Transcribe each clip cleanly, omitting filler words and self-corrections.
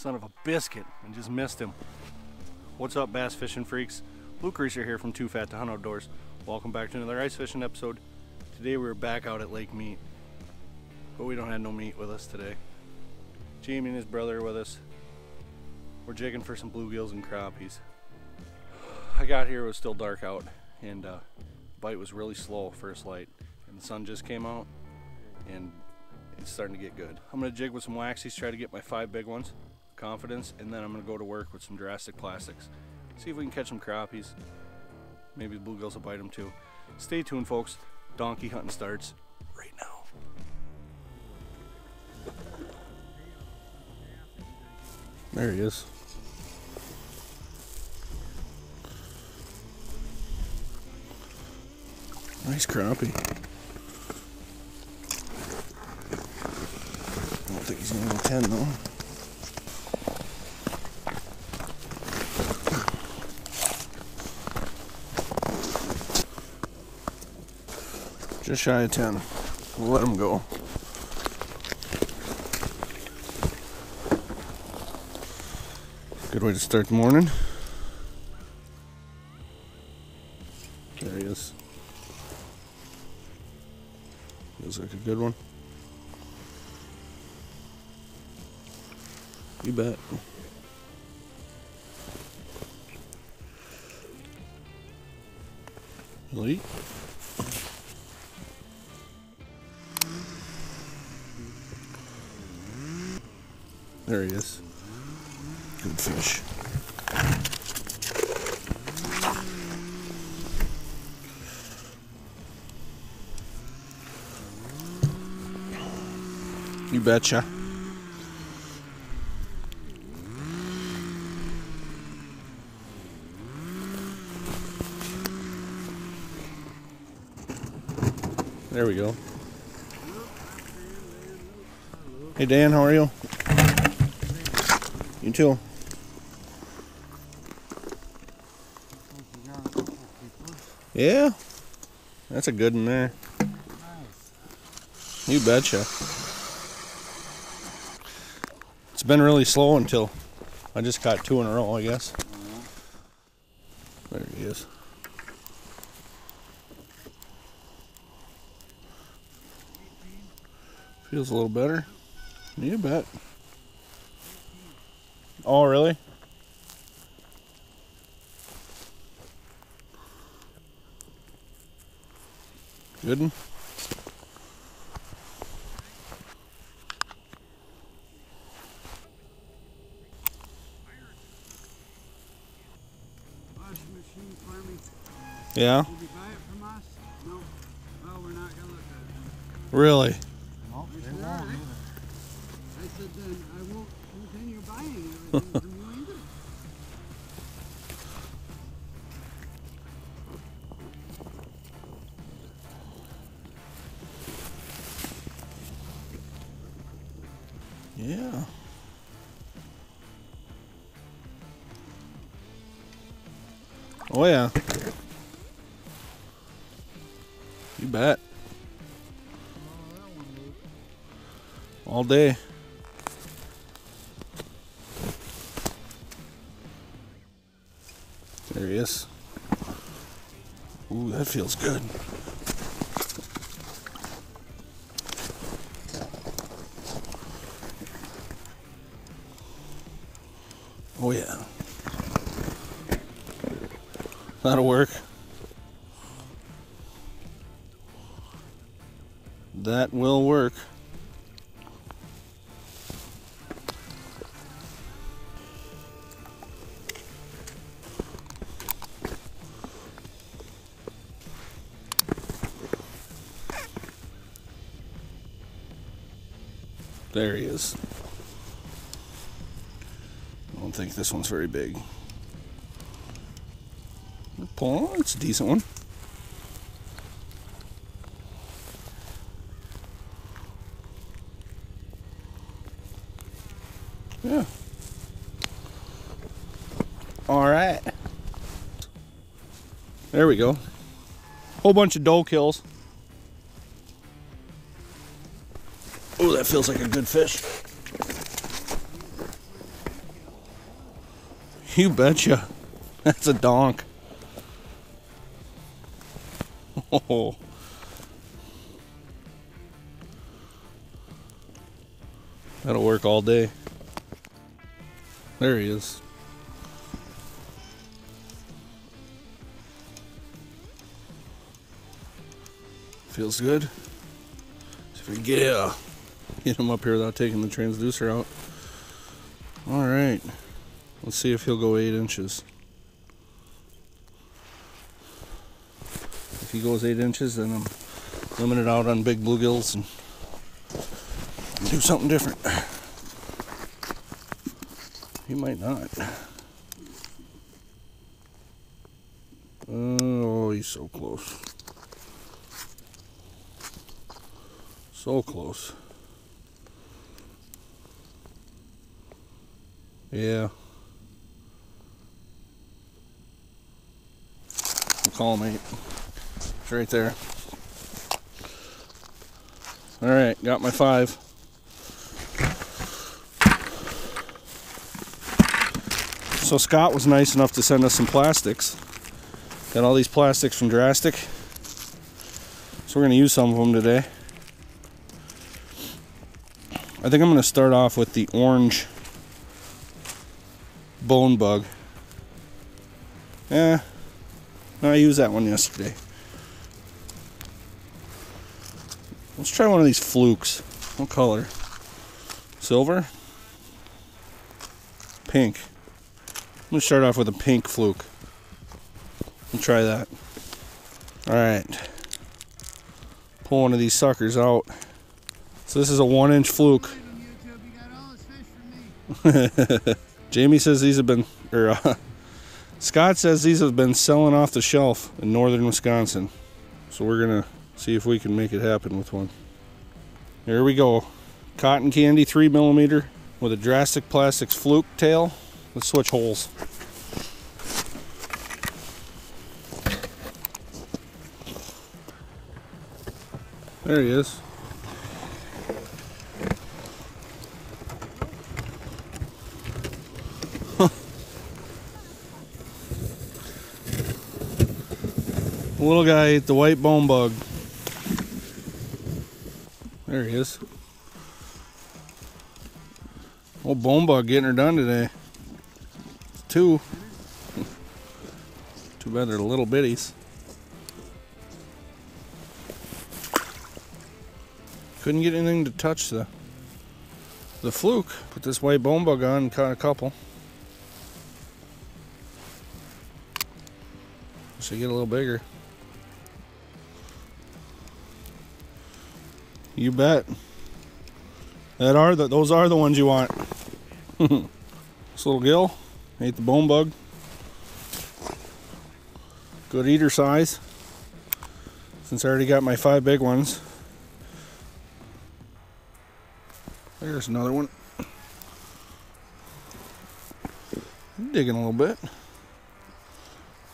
Son of a biscuit, and just missed him. What's up, bass fishing freaks? Luke Reeser here from Too Fat to Hunt Outdoors. Welcome back to another ice fishing episode. Today we're back out at Lake Meat, but we don't have no meat with us today. Jamie and his brother are with us. We're jigging for some bluegills and crappies. I got here, it was still dark out, and the bite was really slow first light, and the sun just came out, and it's starting to get good. I'm gonna jig with some waxies, try to get my 5 big ones, confidence, and then I'm gonna go to work with some Drastic Plastics. See if we can catch some crappies. Maybe the bluegills will bite them too. Stay tuned, folks. Donkey hunting starts right now. There he is. Nice crappie. I don't think he's gonna go 10 though. Just shy of 10. We'll let him go. Good way to start the morning. There he is. Feels like a good one. You bet. Lee. There he is. Good fish. You betcha. There we go. Hey Dan, how are you? You too. Yeah, that's a good one there. Nice. You betcha. It's been really slow until I just caught 2 in a row, I guess. There he is. Feels a little better. You bet. Oh, really? Good one. Yeah? Did you buy it from us? No. Well, we're not going to look at it. Really? No, they won't either. I said then I won't continue buying everything from you either. Yeah. Oh yeah. You bet. All day. There he is. Ooh, that feels good. Oh yeah. That'll work. That will work. There he is. I don't think this one's very big. Oh, it's a decent one. Yeah. All right. There we go. Whole bunch of doe kills. Oh, that feels like a good fish. You betcha. That's a donk. Oh. That'll work all day. There he is. Feels good. So if we get him up here without taking the transducer out. All right. Let's see if he'll go 8 inches. If he goes 8 inches, then I'm limited out on big bluegills and do something different. He might not. Oh, he's so close. So close. Yeah. We'll call him 8. It's right there. All right, got my 5. So Scott was nice enough to send us some plastics. Got all these plastics from Drastic. So we're gonna use some of them today. I think I'm gonna start off with the orange bone bug. Eh, no, I used that one yesterday. Let's try one of these flukes. What color? Silver? Pink. I'm gonna start off with a pink fluke. We'll try that. All right, pull one of these suckers out. So this is a 1-inch fluke. Jamie says these have been, or Scott says these have been selling off the shelf in northern Wisconsin. So we're gonna see if we can make it happen with one. Here we go. Cotton candy 3mm with a Drastic Plastics fluke tail. Let's switch holes. There he is. The little guy ate the white bone bug. There he is. Old bone bug getting her done today. 2. Too bad they're little bitties. Couldn't get anything to touch the fluke. Put this white bone bug on and caught a couple. So you get a little bigger. You bet. Those are the ones you want. This little gill. Ate the bone bug. Good eater size. Since I already got my 5 big ones. There's another one. I'm digging a little bit.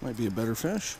Might be a better fish.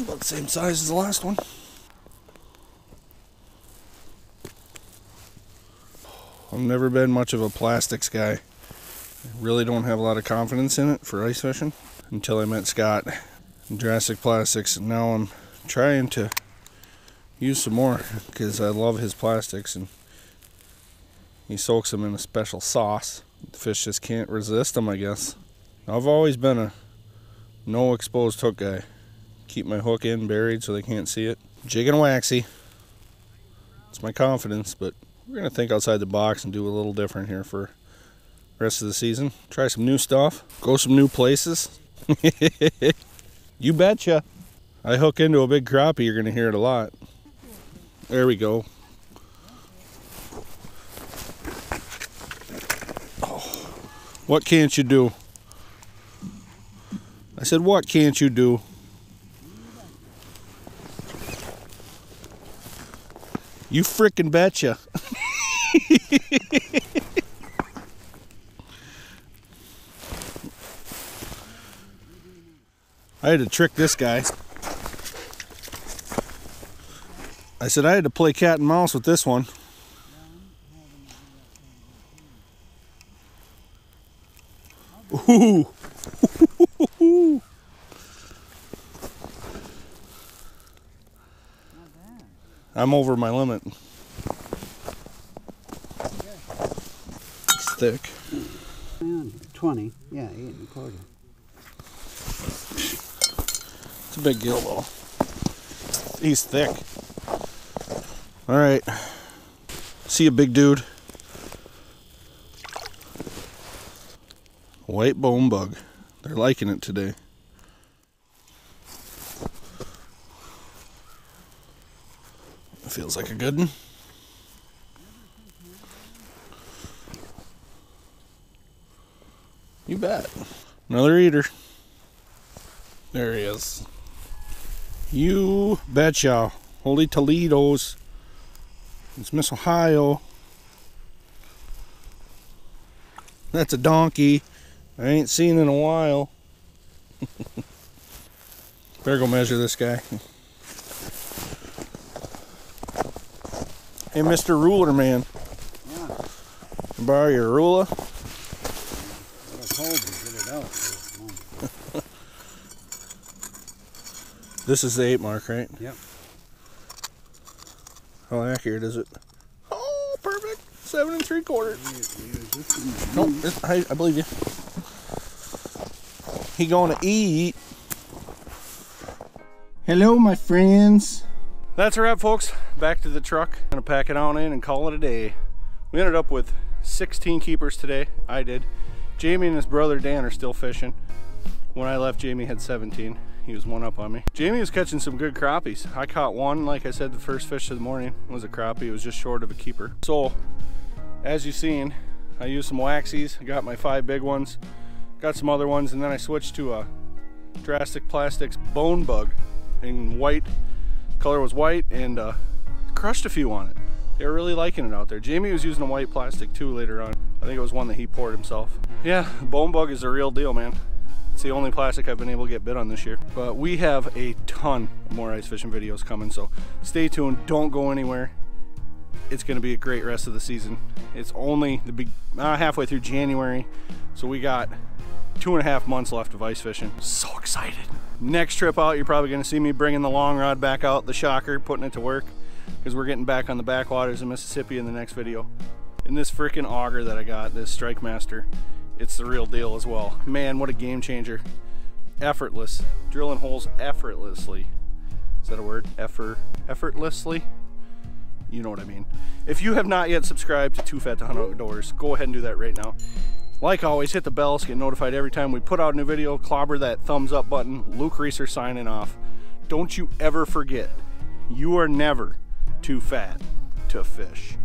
About the same size as the last one. I've never been much of a plastics guy. I really don't have a lot of confidence in it for ice fishing until I met Scott and Drastic Plastics, and now I'm trying to use some more because I love his plastics, and he soaks them in a special sauce. The fish just can't resist them, I guess. I've always been a no exposed hook guy. Keep my hook in buried so they can't see it. Jig and waxy. It's my confidence, but we're going to think outside the box and do a little different here for the rest of the season. Try some new stuff. Go some new places. You betcha. I hook into a big crappie, you're going to hear it a lot. There we go. Oh, what can't you do? I said, what can't you do? You frickin' betcha. I had to trick this guy. I said I had to play cat and mouse with this one. Ooh. Ooh. I'm over my limit. It's thick. 20, yeah, 8 1/4. It's a big gill though. He's thick. All right. See a big dude. White bone bug. They're liking it today. Feels like a good one. You bet. Another eater. There he is. You betcha. Holy Toledo's. It's Miss Ohio. That's a donkey. I ain't seen in a while. Better go measure this guy. Hey, Mr. Ruler Man. Yeah. Can I borrow your ruler? I told you to get it out. This is the 8 mark, right? Yep. How accurate is it? Oh, perfect. 7 3/4. Nope, I believe you. He gonna eat. Hello, my friends. That's a wrap, folks. Back to the truck. Gonna pack it on in and call it a day. We ended up with 16 keepers today. I did. Jamie and his brother Dan are still fishing. When I left, Jamie had 17. He was one up on me. Jamie was catching some good crappies. I caught one, like I said, the first fish of the morning was a crappie. It was just short of a keeper. So, as you've seen, I used some waxies. I got my 5 big ones, got some other ones, and then I switched to a Drastic Plastics bone bug in white. Color was white, and crushed a few on it. They were really liking it out there. Jamie was using a white plastic too later on. I think it was one that he poured himself. Yeah, bone bug is the real deal, man. It's the only plastic I've been able to get bit on this year. But we have a ton more ice fishing videos coming, so stay tuned, don't go anywhere. It's gonna be a great rest of the season. It's only the halfway through January, so we got 2.5 months left of ice fishing. So excited. Next trip out, you're probably gonna see me bringing the long rod back out, the shocker, putting it to work, because we're getting back on the backwaters of Mississippi in the next video. And this freaking auger that I got, this Strike Master, it's the real deal as well. Man, what a game changer. Effortless, drilling holes effortlessly. Is that a word? Effortlessly? You know what I mean. If you have not yet subscribed to Too Fat to Hunt Outdoors, go ahead and do that right now. Like always, hit the bell so you get notified every time we put out a new video. Clobber that thumbs up button. Luke Reeser signing off. Don't you ever forget, you are never too fat to fish.